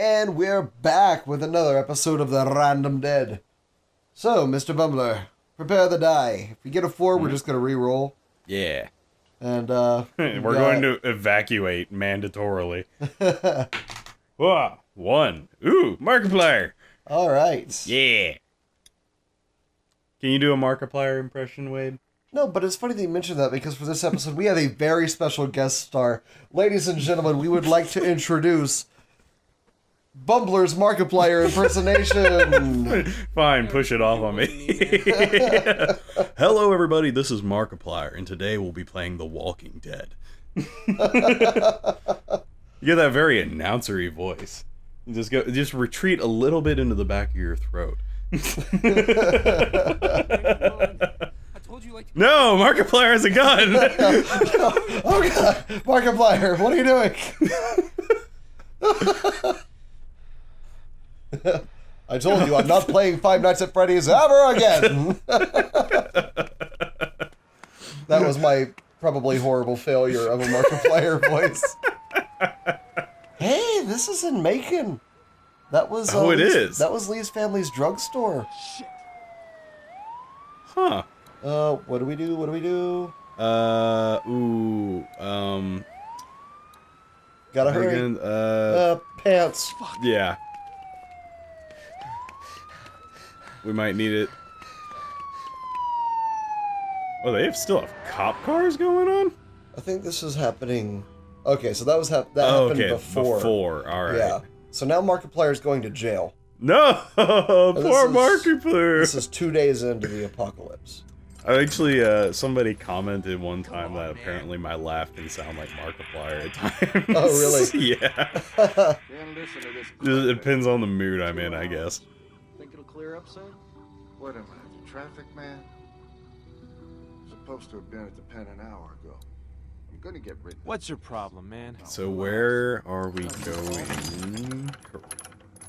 And we're back with another episode of The Random Dead. So, Mr. Bumbler, prepare the die. If we get a 4, we're just going to re-roll. Yeah. And, we're going to evacuate mandatorily. Whoa, 1. Ooh, Markiplier. All right. Yeah. Can you do a Markiplier impression, Wade? No, but it's funny that you mentioned that, because for this episode, we have a very special guest star. Ladies and gentlemen, we would like to introduce... Bumbler's Markiplier impersonation. Fine, push it off on me. Hello, everybody. This is Markiplier, and today we'll be playing The Walking Dead. You get that very announcery voice. You just go, just retreat a little bit into the back of your throat. No, Markiplier has a gun. Oh God, Markiplier, what are you doing? I told you, I'm not playing Five Nights at Freddy's ever again! That was my probably horrible failure of a Markiplier voice. Hey, this is in Macon. That was, oh, it is. That was Lee's family's drugstore. Shit. Huh. What do we do? What do we do? Gotta hurry. Again, pants. Fuck. Yeah. We might need it. Oh, they still have cop cars going on? I think this is happening... Okay, so that was happened before. Before, alright. Yeah. So now Markiplier's going to jail. No! Poor Markiplier! This is 2 days into the apocalypse. I actually, somebody commented one time that apparently my laugh can sound like Markiplier at times. Oh, really? Yeah. It depends on the mood I'm in, I guess. Clear up, sir? What am I, the traffic man? Supposed to have been at the pen an hour ago. I'm gonna get written. What's your problem, man? So where are we going?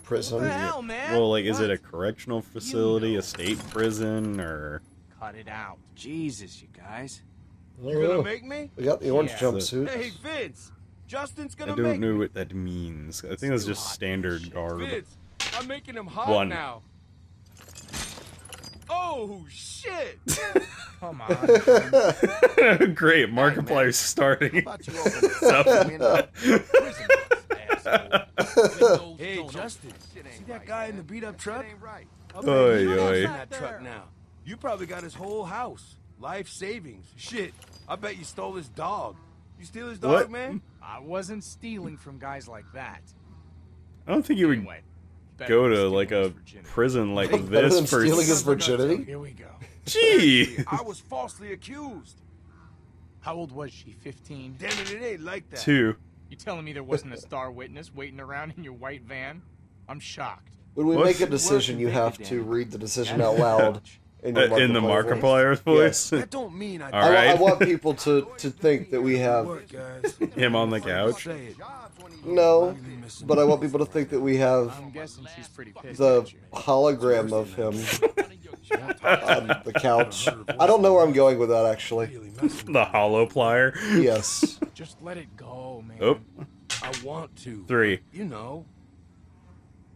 Prison? What the hell, man? Well, like, is it a correctional facility, a state prison, or? Cut it out, Jesus, you guys! You're gonna make me? We got the orange jumpsuit. Hey, Vince, Justin's gonna make me. I don't know what that means. I think that's just standard garb. Vince, I'm making him hot now. Oh, shit! Come on. Great, Markiplier's starting. Hey, Justin, see that guy in the beat-up truck? Oy, oy. That truck now. You probably got his whole house. Life savings. Shit, I bet you stole his dog. You steal his dog, man? I wasn't stealing from guys like that. I don't think you would... go to like a prison like this for stealing his virginity. Here we go. Gee, I was falsely accused. How old was she? 15. Damn it, it ain't like that. 2. You telling me there wasn't a star witness waiting around in your white van? I'm shocked. When we make a decision, you have to read the decision out loud in the Markiplier voice. That don't mean I want people to think that we have him on the couch. No, but I want people to think that we have the hologram of him on the couch. I don't know where I'm going with that, actually. The Holoplier? Yes. Just let it go, man. Oh. I want to. 3. You know,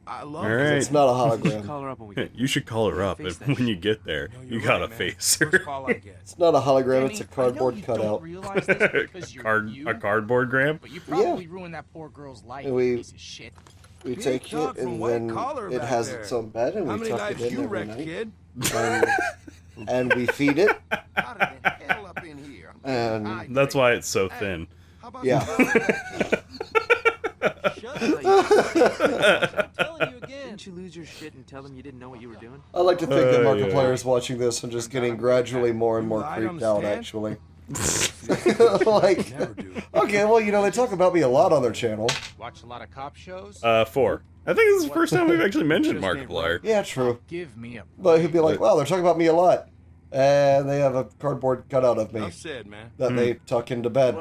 I love it. It's not a hologram. You should call her up when you get there. You gotta face her. It's not a hologram, it's a cardboard cutout. A cardboard gram? But you probably ruined that poor girl's life. We take it and then it has its own bed and we tuck it in every night. And we feed it. And that's why it's so thin. Yeah. Didn't you lose your shit and tell them you didn't know what you were doing? I like to think that Markiplier is watching this and just getting gradually more and more creeped out, actually. Like, okay, well, you know, they talk about me a lot on their channel. Watch a lot of cop shows? 4. I think this is the first time we've actually mentioned Markiplier. Yeah, true. Give me a but he'd be like, wow, they're talking about me a lot. And they have a cardboard cutout of me that they tuck into bed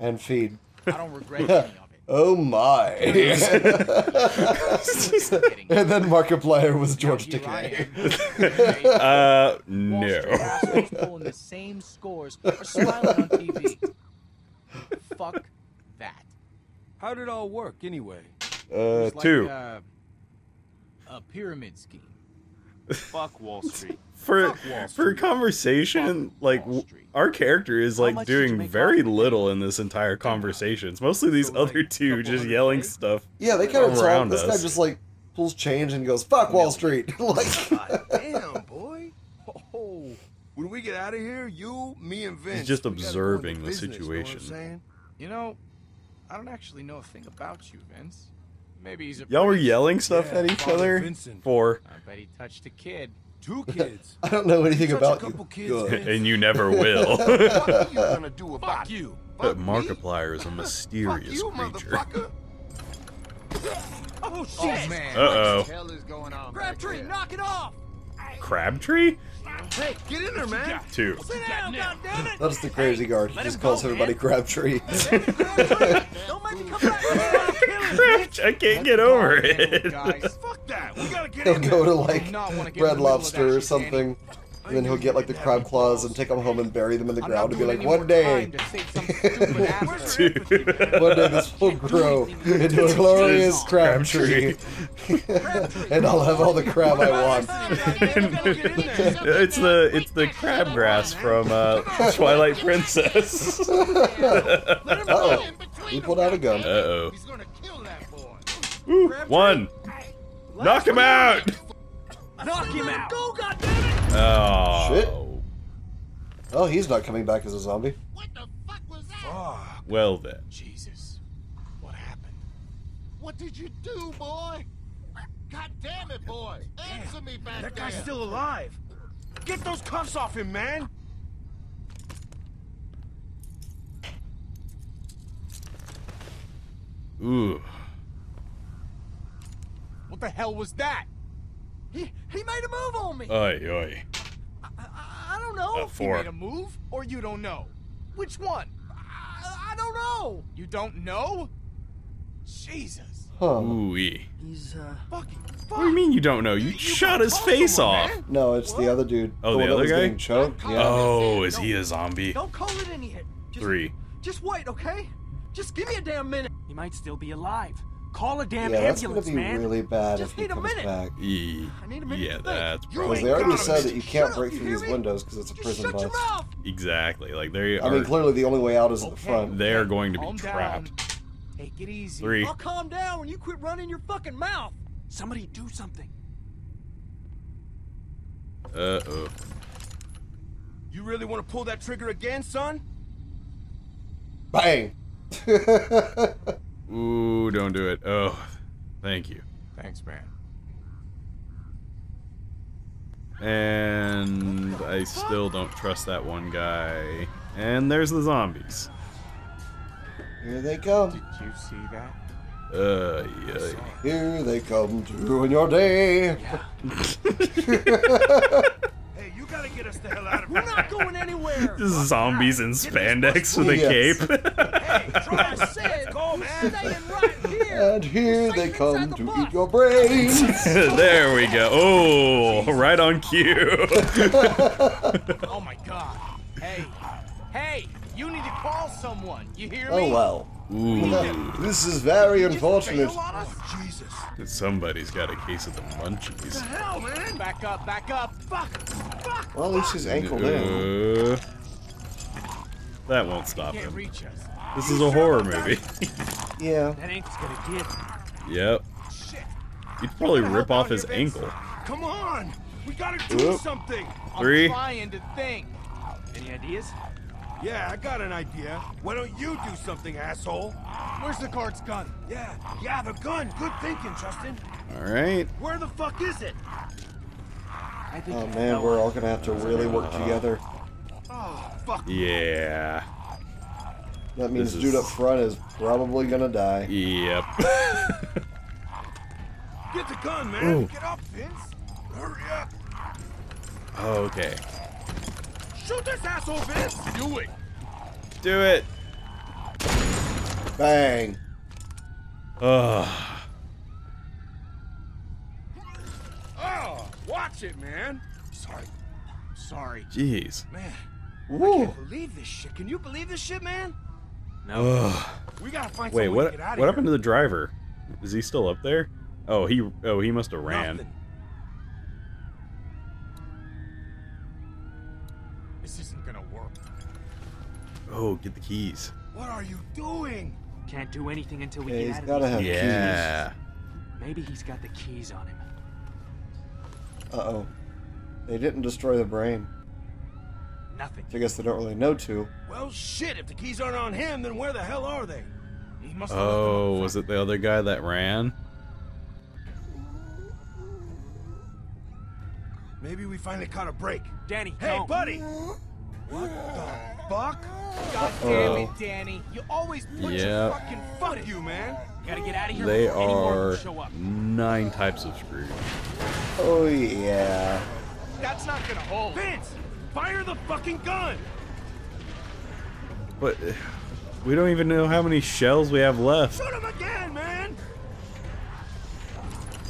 and feed. I don't regret any of it. Oh my! And then Markiplier was George Takei. No. The same scores are smiling on TV. Fuck that. How did it all work anyway? Like, two. A pyramid scheme. Fuck Wall Street. For conversation, like our character is like doing very little in this entire conversation. It's mostly these other two just yelling stuff. Yeah, they kind of talk. This guy just like pulls change and goes, "Fuck Wall Street." Like, God damn, boy. Oh, when we get out of here, you, me, and Vince. He's just observing the situation. You know, I don't actually know a thing about you, Vince. Maybe he's a. Y'all were yelling stuff at each other. Vincent. Four. I bet he touched a kid. Two kids. I don't know anything about you. Kids, and you never will. What are you gonna do about you? Fuck that Markiplier is a mysterious creature. Oh shit! Uh oh. Crabtree, knock it off! Crabtree? Hey, get in there, man! Two. That's the crazy guard. He just calls everybody Crabtree. Don't make me come back. I can't get over it. Fuck that. We gotta get he'll go to like Red Lobster or something, and then he'll get like the crab claws and take them home and bury them in the ground and be like, one day this will grow into a glorious crab tree, and I'll have all the crab I want. it's the crabgrass from Twilight Princess. Uh-oh. He pulled out a gun. Uh-oh. Ooh, one. Knock him out. Knock him out. Oh. Shit. Oh, he's not coming back as a zombie. What the fuck was that? Oh, well then. Jesus. What happened? What did you do, boy? God damn it, boy. Answer me back there. That guy's still alive. Get those cuffs off him, man. Ooh. What the hell was that? He made a move on me. Oi, oi. I don't know if he made a move or you don't know. Which one? I don't know. You don't know? Jesus. Huh. Ooh-wee. He's fucking fuck. What do you mean you don't know? You shot his face off. Man. No, it's the other dude. Oh, the other guy? Choked. Yeah. Oh, is he a zombie? Don't call it any hit. Three. Just wait, okay? Just give me a damn minute. He might still be alive. Call a damn ambulance, man. Yeah, that's gonna be really bad if he comes back. Yeah, that's probably... Because they already said that you can't break through these windows because it's a prison bus. Exactly. Like, they are... I mean, clearly the only way out is at the front. They're going to be trapped. Take it easy. Three. I'll calm down when you quit running your fucking mouth. Somebody do something. Uh-oh. You really want to pull that trigger again, son? Bang. Ooh, don't do it. Oh, thank you. Thanks, man. And I still don't trust that one guy. And there's the zombies. Here they come. Did you see that? Yeah. Here they come to ruin your day. Yeah. Hey, you gotta get us the hell out of here. We're not going anywhere. Just zombies in spandex with a cape. Hey, try to sit. And here they come to eat your brains. There we go. Oh, right on cue. Oh my god. Hey, hey, you need to call someone. You hear me? Oh well. Ooh. This is very unfortunate. Oh, Jesus. Somebody's got a case of the munchies. What the hell, man? Back up, back up. Fuck. Fuck. Well, at least his ankle there. That won't stop him. Reach us. This is a horror movie. Yeah. That ankle's gonna get him. Yep. Shit. You'd probably rip off his ankle. Come on! We gotta do something! Three. I'm trying to think. Any ideas? Yeah, I got an idea. Why don't you do something, asshole? Where's the guard's gun? Yeah, yeah, the gun. Good thinking, Justin. Alright. Where the fuck is it? I think man, we're all gonna have to really work together. Oh, fuck. Yeah. That means dude up front is probably gonna die. Yep. Get the gun, man. Ooh. Get up, Vince. Hurry up. Okay. Shoot this asshole, Vince. Do it. Do it. Bang. Ugh. Oh, watch it, man. Sorry. Sorry. Jeez. Man. Woo. I can't believe this shit. Can you believe this shit, man? No. We gotta find. Wait, what happened to the driver? Is he still up there? Oh, he must have ran. Nothing. This isn't gonna work. Oh, get the keys. What are you doing? Can't do anything until we get out of here. Yeah. Maybe he's got the keys on him. Uh-oh. They didn't destroy the brain. Nothing. So I guess they don't really know to. Well, shit, if the keys aren't on him, then where the hell are they? He must have was it the other guy that ran? Maybe we finally caught a break. Danny, hey, buddy! What the fuck? God damn it, Danny. You always put your fucking foot in you, man. Gotta get out of here. They are show up. 9 types of screws. Oh, yeah. That's not gonna hold. Vince, fire the fucking gun! But we don't even know how many shells we have left. Shoot him again, man!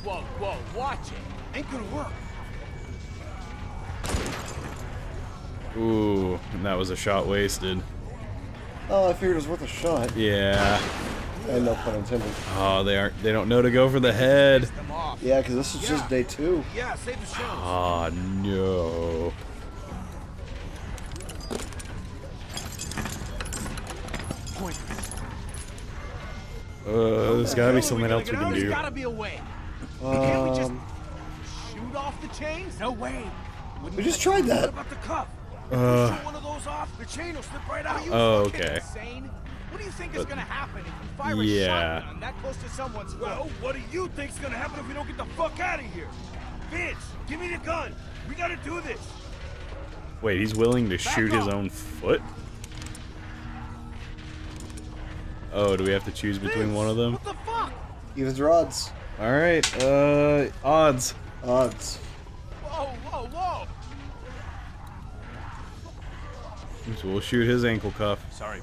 Whoa, whoa, watch it. Ain't gonna work. Ooh, and that was a shot wasted. Oh, I figured it was worth a shot. Yeah. And no pun intended. Oh, they don't know to go for the head. Yeah, because this is just day 2. Yeah, save the show. Oh, no. There's gotta be something else we can do. There's gotta be a way. Can't we just shoot off the chains? No way. We just tried that. About the cuff? If you shoot one of those off, the chain will slip right out. Oh, okay. What do you think is going to happen if you fire a shotgun that close to someone's head? Well, what do you think is going to happen if we don't get the fuck out of here? Vince, give me the gun. We got to do this. Wait, he's willing to shoot his own foot? Oh, do we have to choose between one of them? What the fuck? Evens or odds? All right, odds. Odds. Whoa, whoa, whoa. So we'll shoot his ankle cuff. Sorry.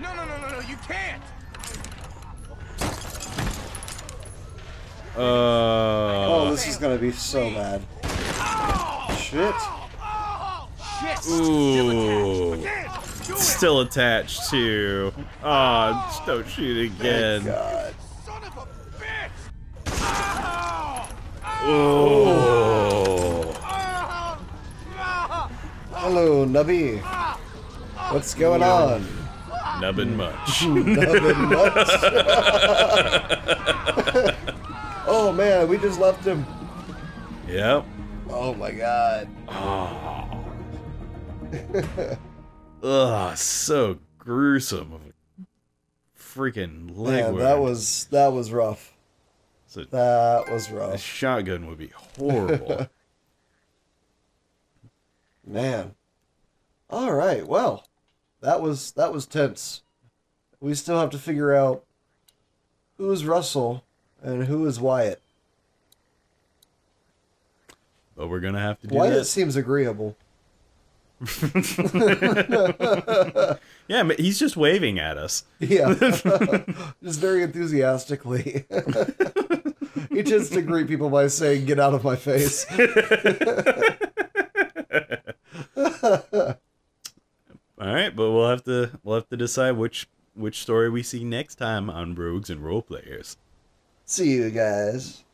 No, no, no, no, no, you can't! Oh, this is gonna be so bad. Oh, shit. Oh, shit. Ooh. Still attached too. Oh, don't shoot again. God. Son of a bitch! Oh. Hello, Nubby. What's going on? Nubbin much. Nubbin much. Oh man, we just left him. Yep. Oh my god. Oh. Ugh, so gruesome. Freaking legwork. Yeah, that was rough. So that was rough. A shotgun would be horrible. Man. All right. Well. That was tense. We still have to figure out who is Russell and who is Wyatt. But we're gonna have to do that. Wyatt seems agreeable. Yeah, he's just waving at us. Yeah, just very enthusiastically. He tends to greet people by saying, "Get out of my face." All right, but we'll have to decide which story we see next time on Rogues and Roleplayers. See you guys.